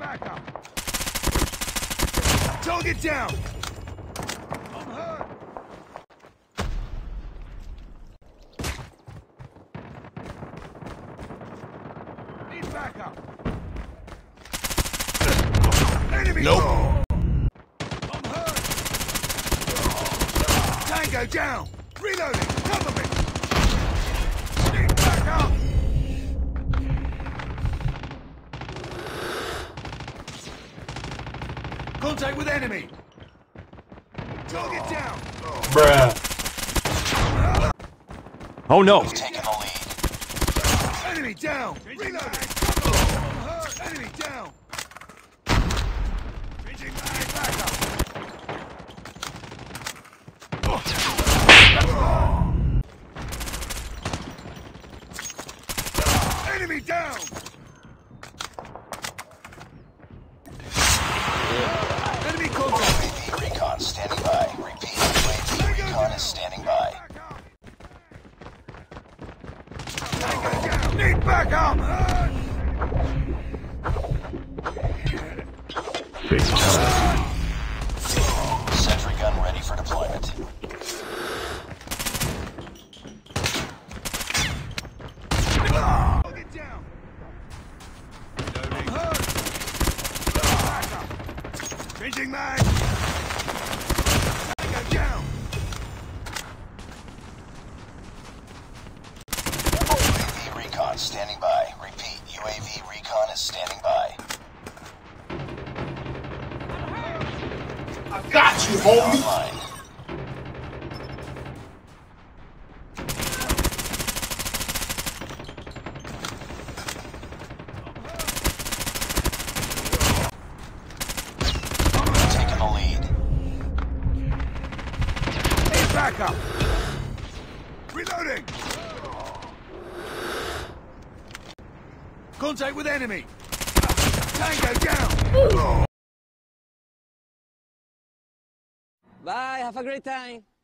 backup. Target down. I'm hurt. Need backup. Enemy. Nope. I'm hurt. Tango down. Reloading. Cover me. Need backup. Contact with enemy. Target down. Bruh. Oh no. He's taking the lead. Enemy down. Reloading. Enemy down. Bridging back up. Enemy down. Standing by. Repeat, UAV recon is standing by. Need backup! Big time. Sentry gun ready for deployment. Get down! Backup! Changing mag! Standing by. Repeat, UAV recon is standing by. I got you, homie! Taking the lead. Hey, back up! Reloading! Contact with enemy! Tango down! Bye, have a great time!